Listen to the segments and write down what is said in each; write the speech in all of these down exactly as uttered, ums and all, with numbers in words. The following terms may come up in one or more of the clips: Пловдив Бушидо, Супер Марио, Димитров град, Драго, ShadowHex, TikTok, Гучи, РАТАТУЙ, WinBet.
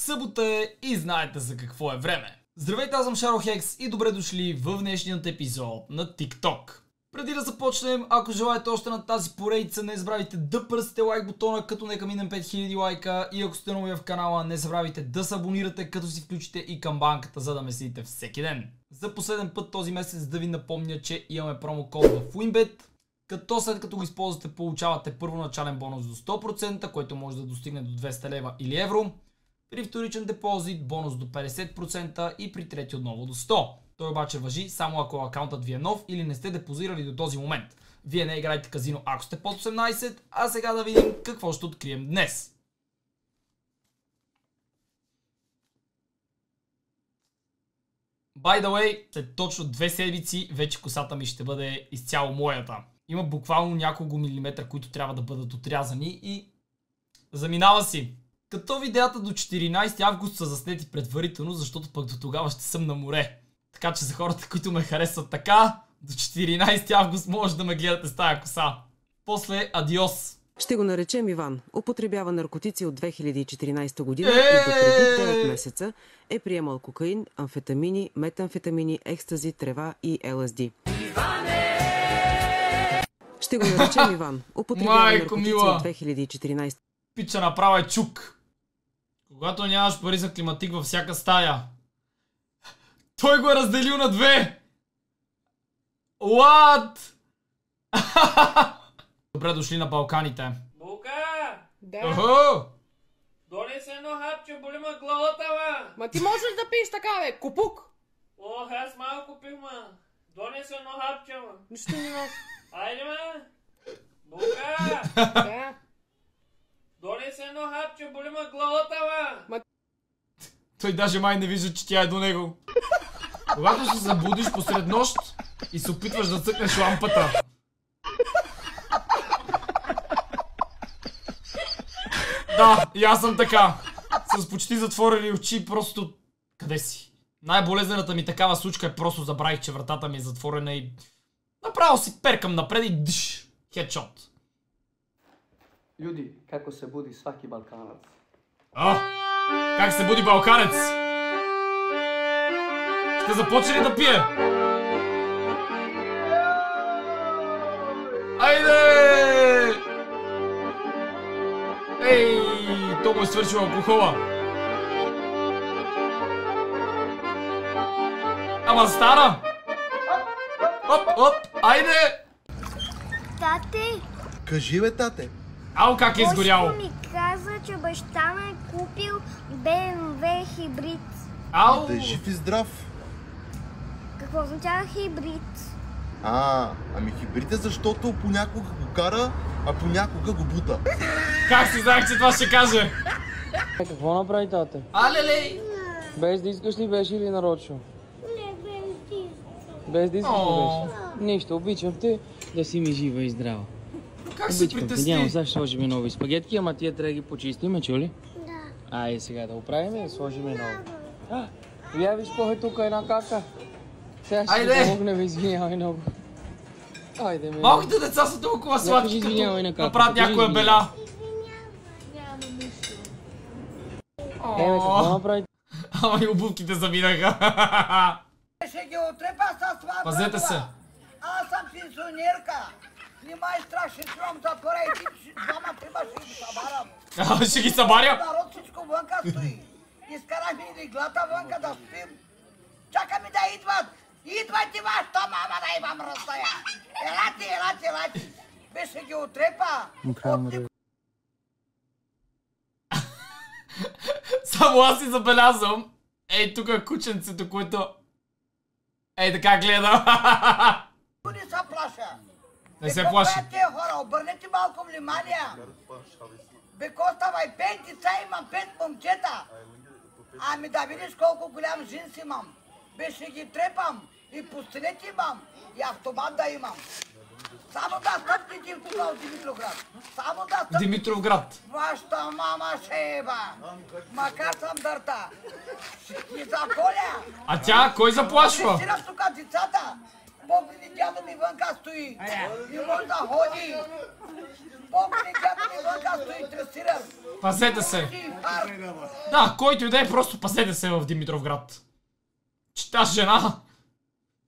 Събота е и знаете за какво е време. Здравейте, аз съм ShadowHex и добре дошли в днешният епизод на TikTok. Преди да започнем, ако желаете още на тази поредица, не забравяйте да пръсте лайк бутона, като нека минем пет хиляди лайка, и ако сте нови в канала, не забравяйте да се абонирате, като си включите и камбанката, за да ме следите всеки ден. За последен път този месец да ви напомня, че имаме промокод в WinBet, като след като го използвате получавате първоначален бонус до сто процента, който може да достигне до двеста лева или евро, при вторичен депозит бонус до петдесет процента и при трети отново до сто процента. Той обаче важи само ако акаунтът ви е нов или не сте депозирали до този момент. Вие не играете казино ако сте под осемнадесет, а сега да видим какво ще открием днес. By the way, след точно две седмици вече косата ми ще бъде изцяло моята. Има буквално няколко милиметра, които трябва да бъдат отрязани и заминава си. Като видеята до четиринадесети август са заснети предварително, защото пък до тогава ще съм на море. Така че за хората, които ме харесват така, до четиринадесети август може да ме гледате с тая коса. После адиос. Ще го наречем Иван. Употребява наркотици от две хиляди и четиринадесета година и потребил девет месеца. Е приемал кокаин, амфетамини, метамфетамини, екстази, трева и ел ес де. Иване! Ще го наречем Иван. Употребява наркотици от две хиляди и четиринадесета. Пича направа е чук. Когато нямаш пари за климатик във всяка стая. Той го е разделил на две! What? Добре дошли на Балканите. Бука! Да. Охо! Донес едно хапче, боли ма главата, ма! Ма ти можеш да пиеш така, бе, купук! Ох, аз малко пих, ма! Донес едно хапче, ма! Нищо не мога! Айде, ма! Бука! Да. Донес едно хапче, боли ма главата, ма! Той даже май не вижда, че тя е до него. Когато се заблудиш посред нощ и се опитваш да цъкнеш лампата. Да, и аз съм така. С почти затворени очи просто... Къде си? Най-болезнената ми такава случка е просто забравих, че вратата ми е затворена и... Направо си перкам напред и дъш! Хедшот. Люди, како се буди сваки балканац. А, как се буди балканец? Ще започне ли да пие? Айде! Ей, то му е свършил алкохола. Ама стара! Оп, оп, айде! Тате! Кажи, бе, тате! Ау, как е изгоряло! Бошко ми каза, че баща ме е купил би ем дабълю хибрид. Ау! Да е жив и здрав! Какво означава хибрид? А, ами хибрид е защото понякога го кара, а понякога го бута. Как си знаех, че това ще каже? Какво направи, тате? Алелей! Без да искаш ли беше или нарочно? Не, без да искаш. Без да искаш ли беше? Нищо, обичам те да си ми жива и здрава. Как се притести? Няма сега ще сложим нови спагетки, ама тия трябва да ги почистим, чу ли? Да. Айде сега да оправим и сложим нови. А, я виж какво е тук една кака. Сега ще ти помогнем, извинявай много. Айде, ме... Малките деца са толкова сладки, като направят някоя беля. Извинявай. Ама и обувките заминаха. Ще ги отрепа с това. Пазете се. Аз съм пенсионерка. Нимай страх, ще чувам затвора и ти двама-трима ще ги събарам. А, ще ги събарям? Народ всичко вънка стои. Изкараме и леглата вънка да спим. Чакаме да идват! Идвайте вас, то мама да имам разстоя! Елате, елате, елате! Беше ги отрепа! От... Само аз си забелязвам. Ей, тук е кученцето, което... Ей, така гледам! Не се плаша! Не се плаши! Бе, те хора, обърнете малко внимание! Бе, коставай, пет деца имам, пет момчета! Ами да видиш колко голям жинс имам! Беше ги трепам, и пустинет имам, и автомат да имам. Само да стъпните тук от Димитров град. Само да стъпните. Димитров град. Вашата мама ще еба. Макар съм дърта. Ще ги заколя. А тя кой заплашва? Ще сираш тук децата. Помни, дядо ми вънка стои. Не може да ходи. Помни, дядо ми вънка стои. Трасира. Пазете се. Да, който и да е, просто пазете се в Димитров град. Че тази жена...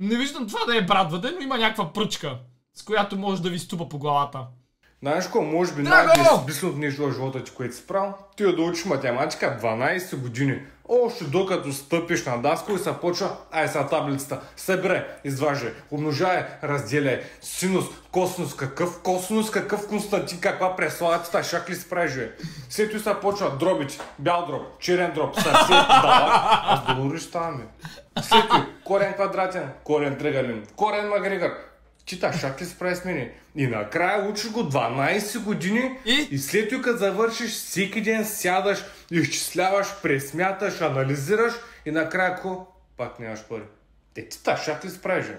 Не виждам това да е брадваде, но има някаква пръчка, с която може да ви ступа по главата. Знаеш какво, може би най-безсмислното нещо в живота ти, което си правил, ти е да учиш математика дванайсет години. Още докато стъпиш на даско и се почва, ай са таблицата, събирай, изважай, умножай, разделяй, синус, косинус, какъв косинус, какъв константин, каква преслатата, шак ли си прави живе. След това се почва дробите, бял дроб, черен дроб, съсед, дава, аз долариш там. След това, корен квадратен, корен триъгълен, корен магрегор. Чита, шак ли се прави с мене? И накрая учиш го дванайсет години и, и след това като завършиш, всеки ден сядаш, изчисляваш, пресмяташ, анализираш и накрая какво? Пак нямаш пари. Те, чита, шак ли се прави, жен?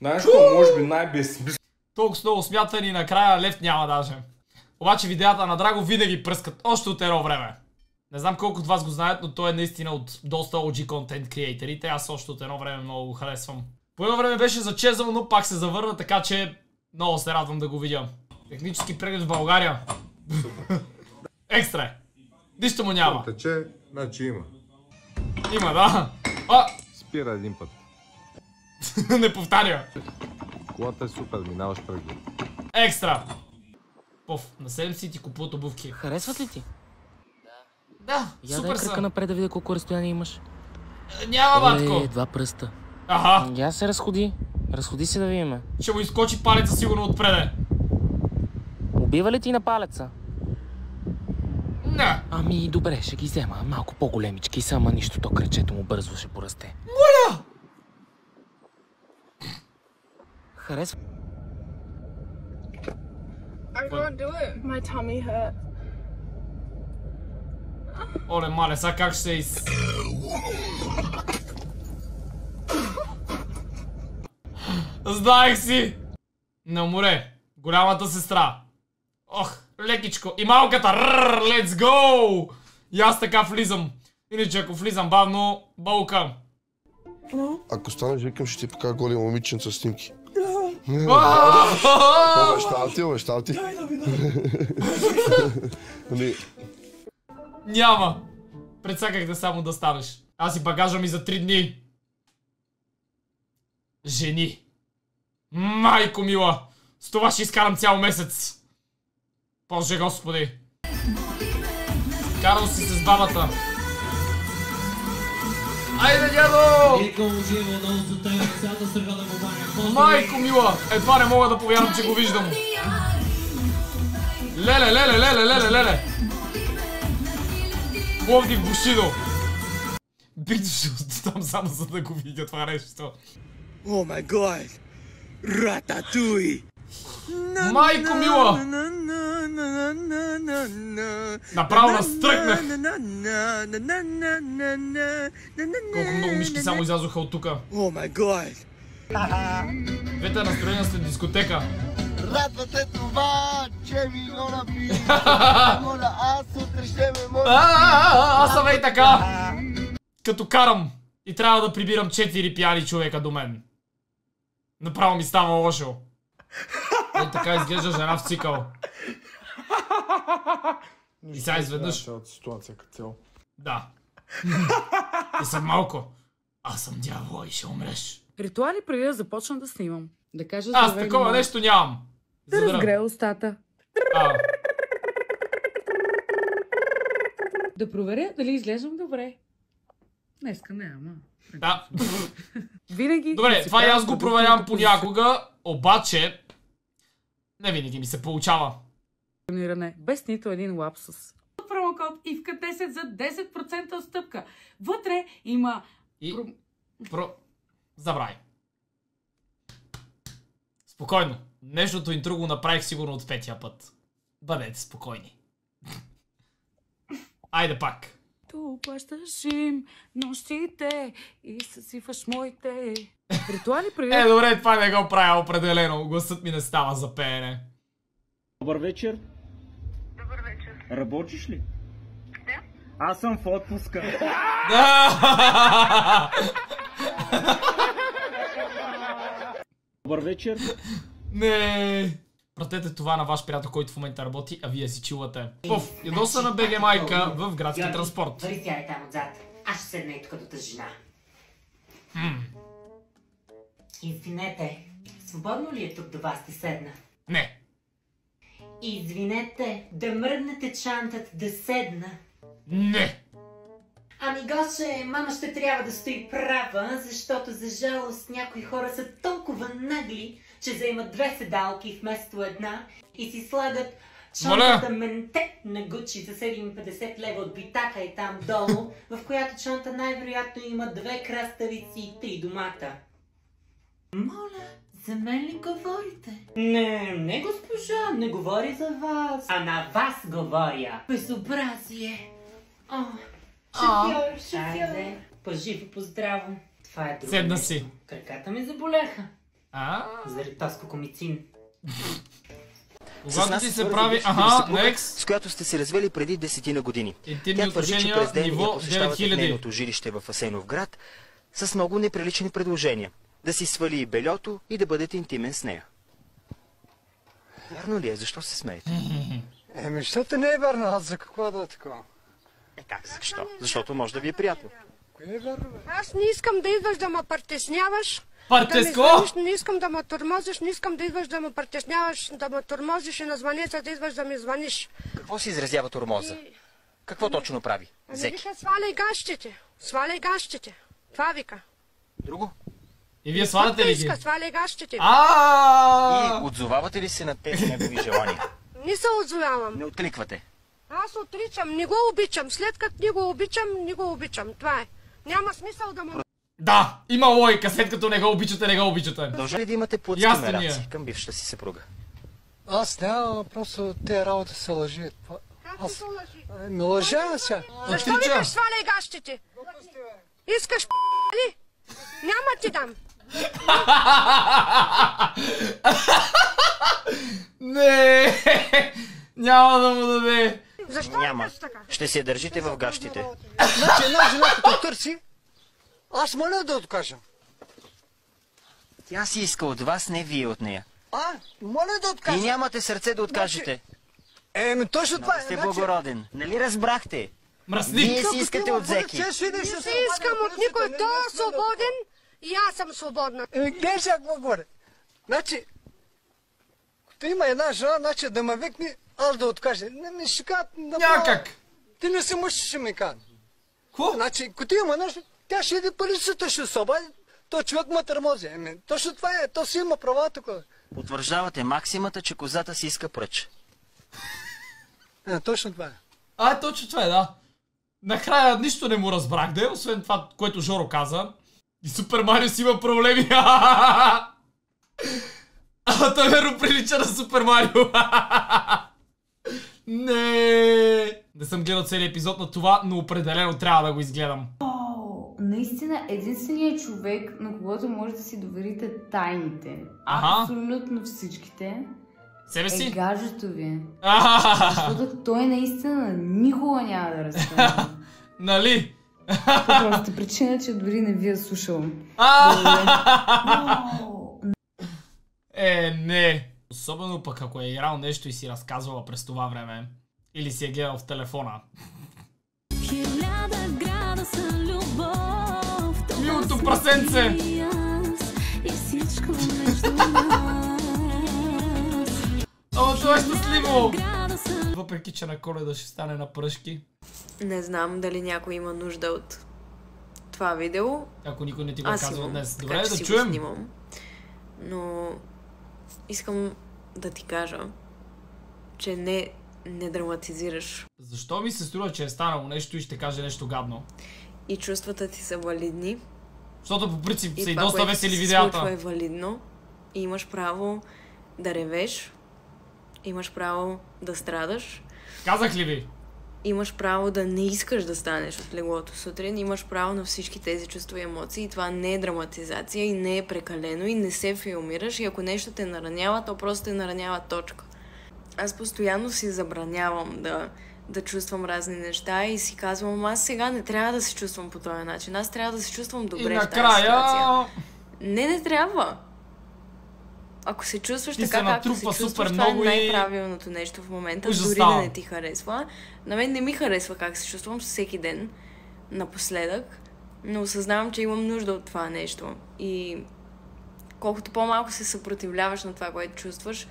Знаеш какво, може би най-безсмислено. Толкова много смятани и накрая лев няма даже. Обаче видеята на Драго винаги пръскат още от едно време. Не знам колко от вас го знаят, но той е наистина от доста О Джи контент креаторите. Аз още от едно време много го харесвам. По едно време беше зачезал, но пак се завърна, така че много се радвам да го видя. Технически преглед в България. Екстра е. Нищо му няма. Тече, значи има. Има, да. А! Спира един път. Не повтаря. Колата е супер, минаваш преглед. Екстра. Пов, на седем си ти купуват обувки. Харесват ли ти? Да. Да, я супер са. Я дай кръка напред да видя колко разстояние имаш. Няма, батко. Оле, два пръста. Аха. Я се разходи. Разходи се да видим. Ще му изкочи палеца сигурно отпреде. Убива ли ти на палеца? Не. Ами добре, ще ги взема. Малко по-големички, само нищо, то кръчето му бързо ще порасте. Моля! Харесва. I can't do it. My tummy hurt. Оле, мале, сега как ще се из... Знаех си! На море. Голямата сестра. Ох, лекичко. И малката. Рррр, let's go! И аз така влизам. Иначе ако влизам бавно, бълкам. Ако станеш, викам, ще ти покажа голи момиченца снимки. Обещал ти, обещал ти. Няма. Предсаках да само да станеш. Аз и багажа ми за три дни. Жени. Майко мила! С това ще изкарам цял месец! Боже господи! Карал си с бабата! Айде, дядо! Майко мила! Едва не мога да повярвам, че го виждам! Леле, леле, леле, леле, леле! Пловдив Бушидо! Бих ще оттам само за да го видя това нещо! О май гад! РАТАТУЙ! Майко мила! Направо настръкнах! Колко много мишки само излязоха от тука! О май гад! Двете настроения след дискотека! Радва се това, че ми го напи! Аз утре ще ме може! Аз съм ей така! Като карам и трябва да прибирам четири пияни човека до мен. Направо ми става лошо. Ей така изглежда жена в цикъл. И сега изведнъж... Да. И съм малко. Аз съм дявола и ще умреш. Ритуали преди да започна да снимам. Да кажа... Аз такова нещо нямам. Да разгрея устата. Да проверя дали изглеждам добре. Днеска не, ама... Да. Винаги. Добре, това и аз го проверявам понякога, обаче не винаги ми се получава. Без нито един лапсус. Промокод ивка десет за десет процента отстъпка. Вътре има... И... Про... Забрави. Спокойно. Днешното интро го направих сигурно от петия път. Бъдете спокойни. Айде пак. Плащаш им нощите и съсифаш моите ритуали преди... Е, добре, това не го правя определено. Гласът ми не става за пеене. Добър вечер. Добър вечер. Работиш ли? Да. Аз съм в отпуска. Добър вечер. Не. Пратете това на ваш приятел, който в момента работи, а вие си чилате. Пов, ядоса на БГ майка в градски Георги, транспорт. Дори тя е там отзад. Аз ще седна и тук до тази жена. Хм. Извинете, свободно ли е тук до вас да седна? Не. Извинете, да мръднете чантът да седна. Не. Ами Гоше, мама ще трябва да стои права, защото за жалост някои хора са толкова нагли, че заимат две седалки вместо една и си слагат чонтата менте на Гучи за седемстотин и петдесет лева от битака и там долу, в която чонта най-вероятно има две краставици и три домата. Моля, за мен ли говорите? Не, не госпожа, не говори за вас, а на вас говоря. Безобразие. О, шофьор, шофьор. Поживо, поздраво. Това е друго. Седна си. Краката ми заболяха. Заради тоскокомицин. Когато ти се прави, аха, екс, с която сте се развели преди десетина години. Тя твърди, че през ден я посещавате нейното жилище в Асенов град с много неприлични предложения. Да си свали и бельото и да бъдете интимен с нея. Вярно ли е? Защо се смеете? Еми, защото не е вярно, аз за какво да е такова? Е как, защо? Защото може да ви е приятно. Аз не искам да идваш да ме притесняваш. Партеско? Да звъниш, не искам да ме тормозиш, не искам да идваш да ме притесняваш, да ме тормозиш и на звънеца да идваш да ми звъниш. Какво си изразява тормоза? И... Какво ами, точно прави? Ами Зеки? Вика, сваляй гащите, сваляй гащите. Това вика. Друго? И вие сваляте ли ги? Сваляй гащите. Ааа! И отзовавате ли се на тези негови желания? Не се отзовавам. Не откликвате? Аз отричам, не го обичам. След като не го обичам, не го обичам. Това е. Няма смисъл да ме... Да, има логика, след като не го обичате, не го обичате. Дължа ли да имате плътски мераци към бившата си съпруга? Аз няма, просто те работи се лъжи. Как се лъжи? Ме лъжа сега. Защо викаш сваляй гащите? Искаш п***ли? Няма ти дам. Не, няма да му даде. Защо няма? Ще се държите в гащите. Значи една жена като търси, аз моля да откажем. Тя си иска от вас, не вие от нея. А, моля да откажем. И нямате сърце да откажете. Еми, точно това е. Сте благороден. Нали разбрахте? Мръсник. Вие си искате от Зеки. Не си искам от никой. Той е свободен и аз съм свободна. Гледай сега какво говоря. Значи, като има една жена, значи да ме викне, аз да откажа. Не ми ще кажа. Някак. Ти не си мъж, ще ми кажа. Какво? Значи, като има нещо... Тя ще иде полицията, ще се обади, той човек ме тормози. Еми, точно това е, то си има права тук. Утвърждавате максимата, че козата си иска пръч. Е, точно това е. А, точно това е, да. Накрая нищо не му разбрах, да, освен това, което Жоро каза. И Супер Марио си има проблеми. А, той верно прилича на Супер Марио. Не. Не съм гледал целият епизод на това, но определено трябва да го изгледам. Наистина единственият човек, на когото може да си доверите тайните, ага, абсолютно всичките, себе си? Е гаджето ви. А-а-а-а. Защото той наистина никога няма да разкаже. Нали? По простата причина, че дори не ви е слушал. Е, не. Особено пък ако е играл нещо и си разказвала през това време. Или си е гледал в телефона. Хиляда градуса любов, милото прасенце и всичко между нас. О, това е щастливо! Въпреки, че на Коледа ще стане на пръшки. Не знам дали някой има нужда от това видео. Ако никой не ти го казва днес. Добре, да чуем. Снимам, но искам да ти кажа, че не... не драматизираш. Защо ми се струва, че е станало нещо и ще каже нещо гадно? И чувствата ти са валидни. Защото по принцип са и доста весели видеята. И това, което се случва, е валидно. И имаш право да ревеш. Имаш право да страдаш. Казах ли ви? Имаш право да не искаш да станеш от леглото сутрин. Имаш право на всички тези чувства и емоции. И това не е драматизация и не е прекалено и не се филмираш. И ако нещо те наранява, то просто те наранява, точка. Аз постоянно си забранявам да, да чувствам разни неща и си казвам, аз сега не трябва да се чувствам по този начин. Аз трябва да се чувствам добре в тази ситуация. Не, не трябва. ако се чувстваш ти така, се както се чувстваш, супер това много е най-правилното нещо в момента, ужасна. Дори да не ти харесва. На мен не ми харесва как се чувствам всеки ден напоследък, но осъзнавам, че имам нужда от това нещо. И колкото по-малко се съпротивляваш на това, което чувстваш,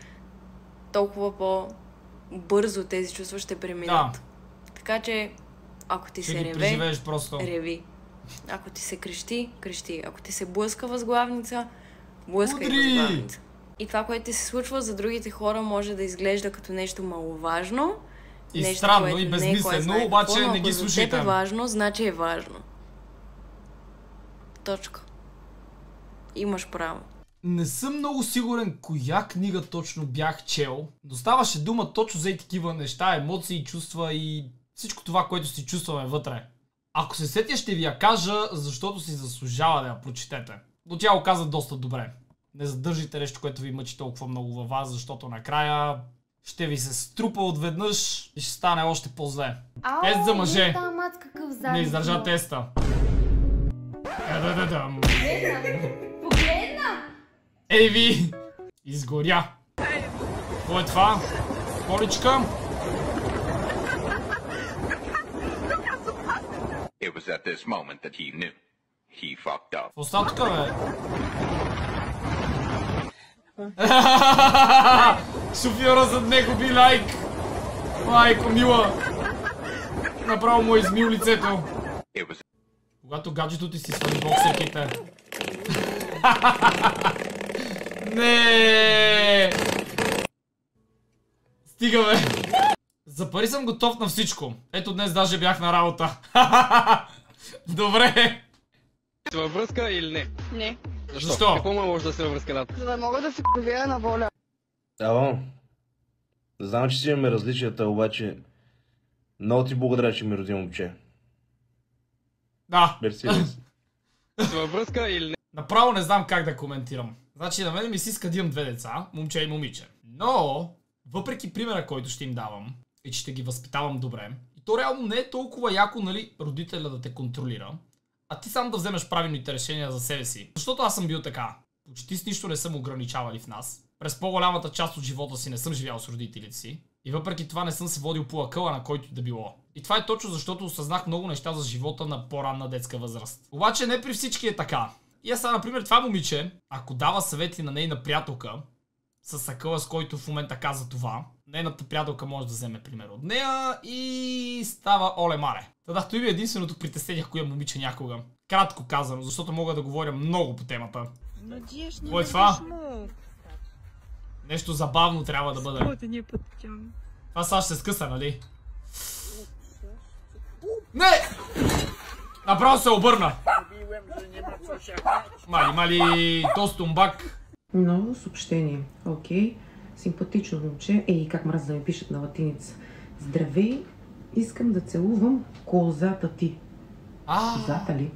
толкова по-бързо тези чувства ще преминат. Да. Така че, ако ти ще се реве, реви. Ако ти се крещи, крещи. Ако ти се блъска възглавница, блъскай възглавница. И това, което ти се случва за другите хора, може да изглежда като нещо маловажно. И нещо, странно, и безмислено, не е, обаче какво, не ги слушайте. Ако е важно, значи е важно. Точка. Имаш право. Не съм много сигурен коя книга точно бях чел. Доставаше дума точно за и такива неща, емоции, чувства и всичко това, което си чувстваме вътре. Ако се сетя, ще ви я кажа, защото си заслужава да я прочетете. Но тя го каза доста добре. Не задържите нещо, което ви мъчи толкова много във вас, защото накрая ще ви се струпа отведнъж и ще стане още по-зле. Тест за мъже. Не издържа теста. Погледна! Ей ви! Изгоря! Какво е това? Количка? Остава тук, бе! Шофьора зад него би лайк! Майко мила! Направо му измил лицето! Когато гаджето ти си свали боксерките. Не. Стигаме. За пари съм готов на всичко. Ето днес даже бях на работа. Добре. Във връзка или не? Не. Защо? Защо? Какво ме може да се във връзка дата? За да мога да се доверя на воля. Ало. Знам, че си имаме различията, обаче много ти благодаря, че ми роди момче. Да. Мерседес. Във връзка или не? Направо не знам как да коментирам. Значи на мен ми се иска да имам две деца, момче и момиче. Но, въпреки примера, който ще им давам, и че ще ги възпитавам добре, и то реално не е толкова яко, нали, родителя да те контролира, а ти сам да вземеш правилните решения за себе си. Защото аз съм бил така. Почти с нищо не съм ограничавали в нас. През по-голямата част от живота си не съм живял с родителите си. И въпреки това не съм се водил по акъла на който да било. И това е точно защото осъзнах много неща за живота на по-ранна детска възраст. Обаче не при всички е така. И аз, например, това момиче, ако дава съвети на нейна приятелка, с акъла, с който в момента каза това, нейната приятелка може да вземе пример от нея и става оле-мале. Та да, това е единственото притеснение, ако е момиче някога. Кратко казано, защото мога да говоря много по темата. Надежда, кой е това? Нещо забавно трябва да бъде. Това сега ще се скъса, нали? Не! Направо се обърна! Мали, мали, тостумбак. Ново съобщение. Окей. Симпатично момче. Ей, как мраз да ми пишат на латиница. Здравей, искам да целувам козата ти. А. Козата ли?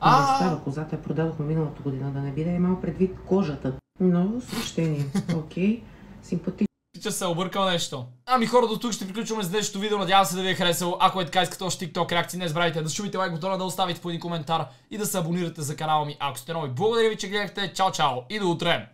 А. Не става, козата я продадохме миналата година, да не би да е малко предвид кожата. Ново съобщение. Окей. Симпатично. Пича се объркал нещо. Ами хора, до тук ще приключваме с днешното видео. Надявам се да ви е харесало. Ако е така, искате още TikTok реакции, не забравяйте да шумите лайк бутона, да оставите по един коментар и да се абонирате за канала ми, ако сте нови. Благодаря ви, че гледахте. Чао, чао и до утре!